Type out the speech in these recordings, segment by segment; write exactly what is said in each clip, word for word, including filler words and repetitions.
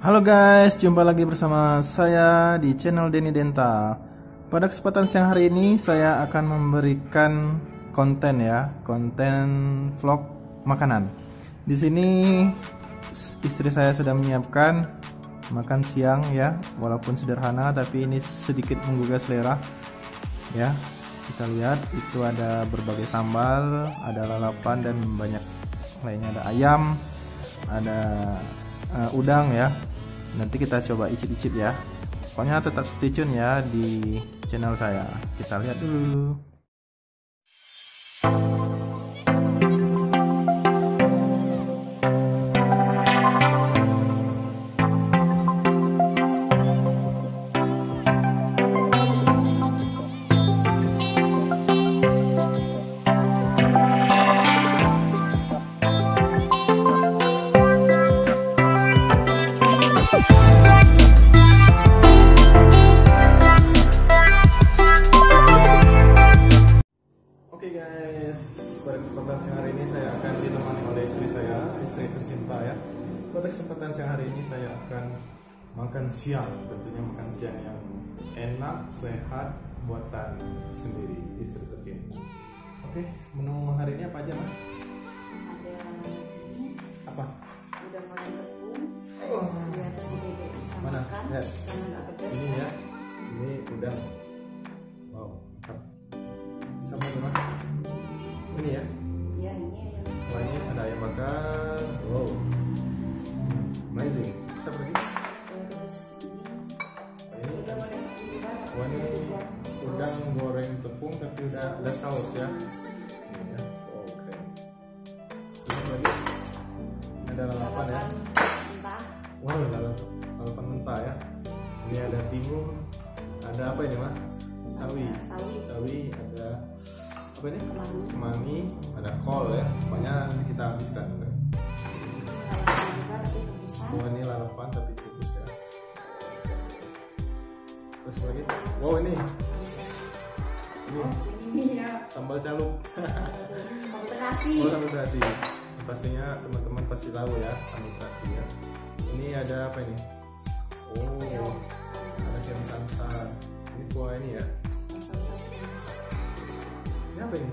Halo guys, jumpa lagi bersama saya di channel Deny Dennta. Pada kesempatan siang hari ini saya akan memberikan konten ya, konten vlog makanan. Di sini istri saya sudah menyiapkan makan siang ya, walaupun sederhana tapi ini sedikit menggugah selera ya. Kita lihat itu ada berbagai sambal, ada lalapan dan banyak lainnya, ada ayam, ada uh, udang ya. Nanti kita coba icip-icip ya, pokoknya tetap stay tune ya di channel saya. Kita lihat dulu. Makan siang, tentunya makan siang yang enak, sehat, buatan sendiri, istri tercinta. Oke, menu hari ini apa aja, Ma? Ada ini. Apa? Udah makan tepung. Oh. Biar si Dede bisa mana? Makan. Lihat. Karena nggak pedas. Ini ya, ini udang. Wow, mantap. Sama teman. Ini ya? Iya, ini ayam. Oh, ini ada ayam bakar. Wow, amazing. Siapa lagi? Ini udang goreng tepung tapi udah ada saus ya. Ini ya. Oke. Ini lagi ada lalapan ya. Wah, wow, lalapan, lalapan mentah ya. Ini ada timun, ada apa ini Mas? Sawi. Sawi. Sawi ada apa ini? Kemangi. Kemangi, ada kol ya. Pokoknya kita habiskan. Oh, ini lalapan tapi tipis ya. Lagi. Wow, ini ini, ini ya. Sambal calup sambal terasi. Oh, sambal terasi pastinya teman-teman pasti tahu ya, sambal terasi ya. Ini ada apa ini? Oh, oh. Ada krim santan. Ini kuah ini ya. Ini apa ini?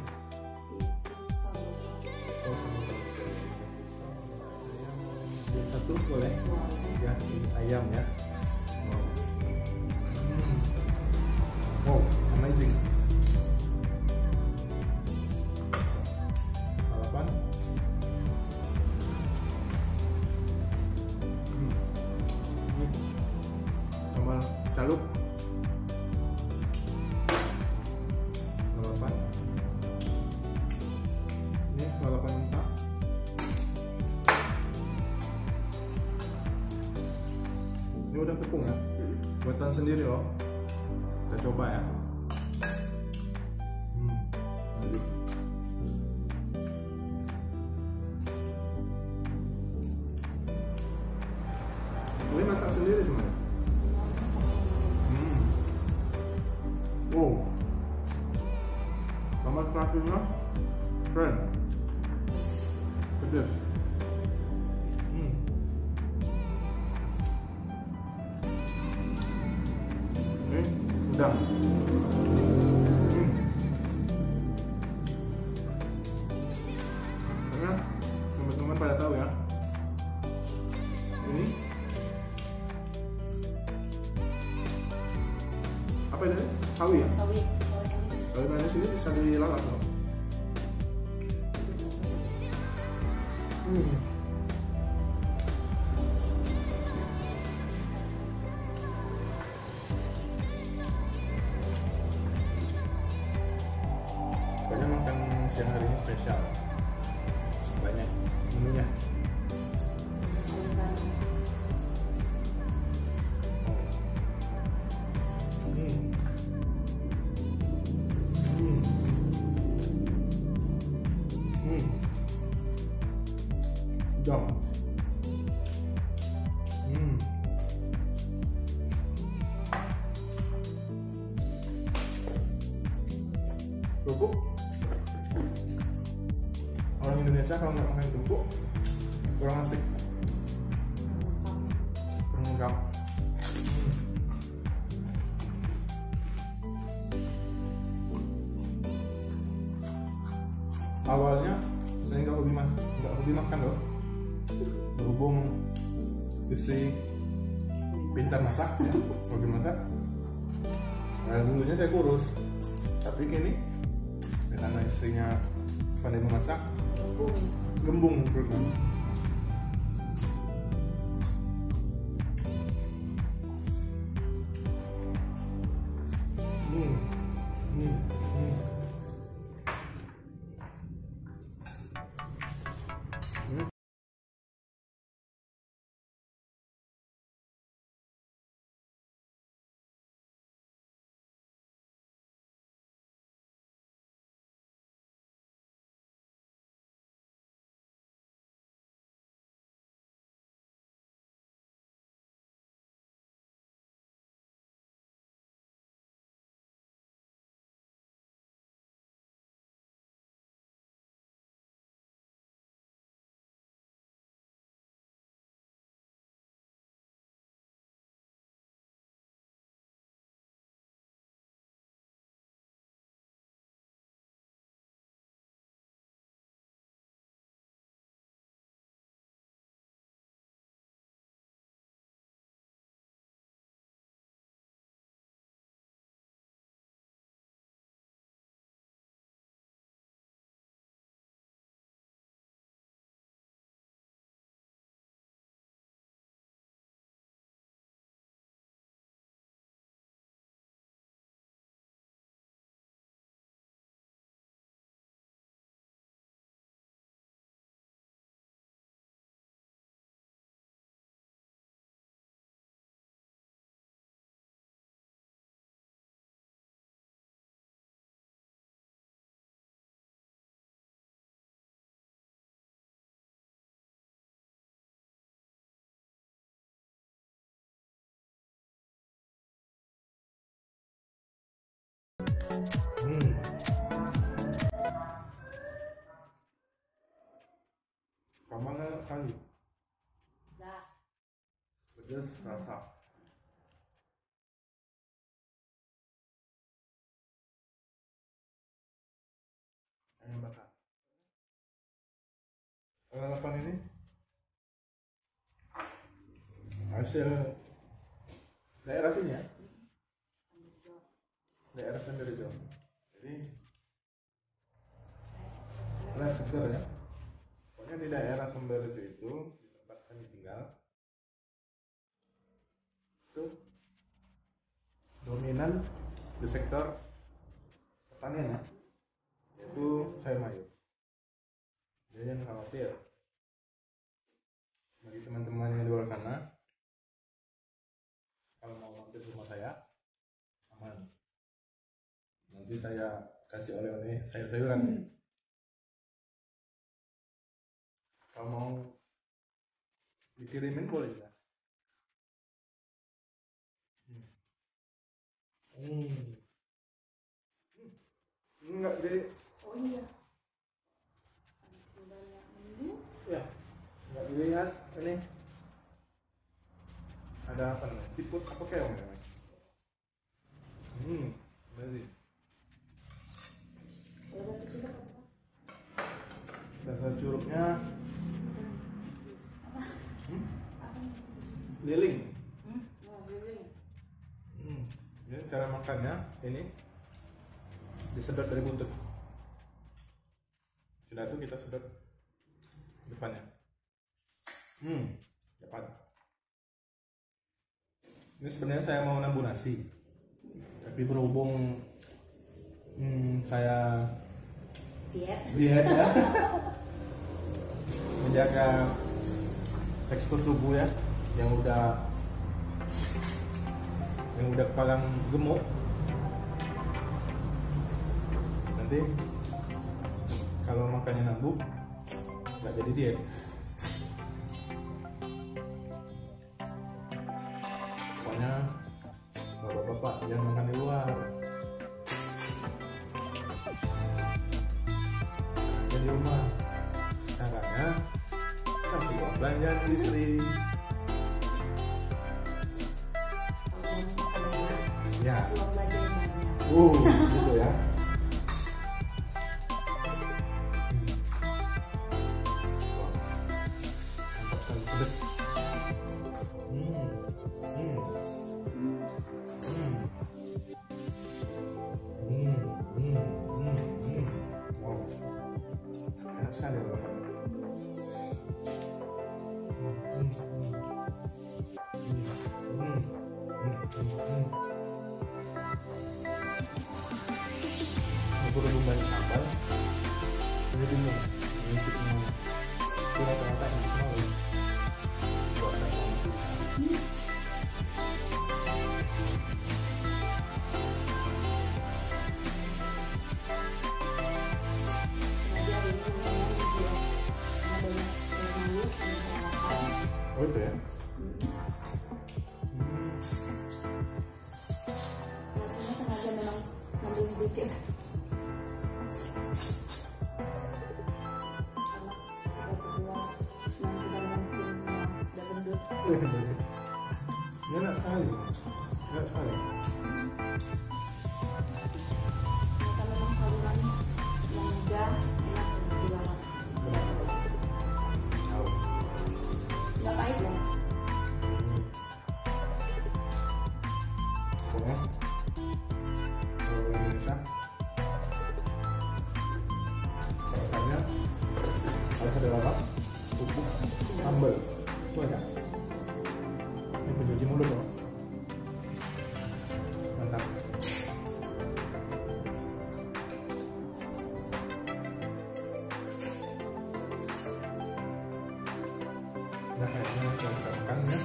Oh, sambal terasi. Satu boleh ya, ayam ya. Wow, amazing. Lalapan. Hmm. Ini sambal calup. Lalapan. Ini lalapan mentah. Ini udah tepung ya? Buatan sendiri loh. Kita coba ya. Hmm. Boleh masak sendiri semuanya. Hmm. Wow. Sama terasinya keren. Pedas. Hmm. Ini udang. Hmm. Karena teman-teman pada tahu ya, ini apa ini? Sawi ya? Sawi. Sawi manis ini bisa dilalap loh. Hmm. Siang hari ini spesial, banyak menunya. Hmm. Hmm. Hmm. Udang. Hmm. Cukup. Orang Indonesia kalau nggak makan kerupuk kurang asik, kurang 생강. Awalnya saya nggak hobi makan, nggak hobi makan loh. Berhubung istri pintar masak, ya, hobi masak. Nah, dulunya saya kurus, tapi kini karena istrinya pandai memasak, gembung perutnya. Kamarnya kali. Dah. Pedas rasa. Ayam bakar. Lalapan ini hasil daerah sini ya. Daerah Semberido. Jadi less segar ya. Di daerah Semberido itu, di tempat kami tinggal itu dominan di sektor pertanian ya, yaitu sayur mayur. Jadi jangan khawatir bagi teman-teman yang di luar sana, kalau mau mampir rumah saya aman, nanti saya kasih oleh-oleh sayur-sayuran hmm. ya. Kalau mau dikirimin boleh ya? Hmm. Hmm. Enggak jadi. Oh iya. Ya, enggak dilihat ini. Ada apa namanya? Siput apa keong namanya? Hmm, berarti. Rasa curugnya Liling. Hmm? Oh, liling. Hmm. Ini cara makannya ini disedot dari buntut. Sudah itu kita sedot depannya. Hmm, depan. Ini sebenarnya saya mau nabur nasi, tapi berhubung hmm, saya diet, diet ya, menjaga tekstur tubuh ya. yang udah yang udah paling gemuk, nanti kalau makannya nambuk nggak jadi diet. Pokoknya bapak-bapak jangan makan di luar, makan di rumah. Caranya kasih uang belanjaan istri. banyak. Uh, gitu ya. Pedes. Hmm. Hmm. Hmm. Hmm. Hmm. Hmm. Hmm. Wow. Enak sekali. Hmm. Hmm. Hmm. Hmm. Hmm. Aku belum banyak sambal. Ini dulu. Ini dulu. Kira-kira ini semua. Gitu ya. Rasanya sengaja memang ngambil sedikit. Enak sekali, enak sekali. Kita memang saluran yang mudah, enak untuk dilalap. Gak pahit ya? Pokoknya kalau boleh masak rasanya harus ada lalap, bubuk, sambal. Itu aja. Ini pencuci mulut loh. Mantap. Nah, kayaknya masih makan ya.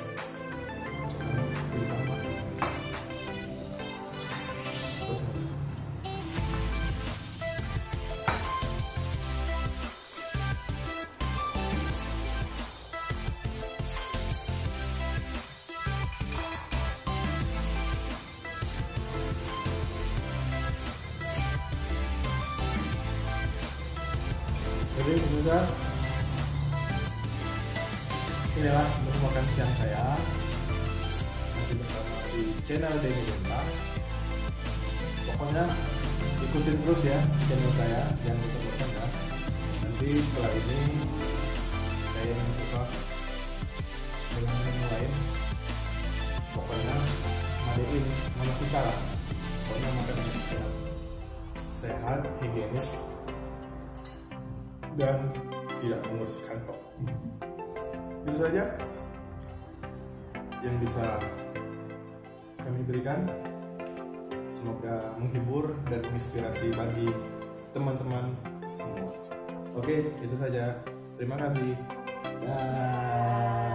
Jadi juga inilah menu makan siang saya masih bersama di channel Deny Dennta. Pokoknya ikutin terus ya channel saya, jangan lupa bosan ya. Nanti setelah ini saya mencoba dengan menu lain. Pokoknya madiin mana suka lah. Pokoknya makan siang sehat, higienis dan tidak mengurus kantong. Itu saja yang bisa kami berikan. Semoga menghibur dan menginspirasi bagi teman-teman semua. Oke, itu saja. Terima kasih. Bye.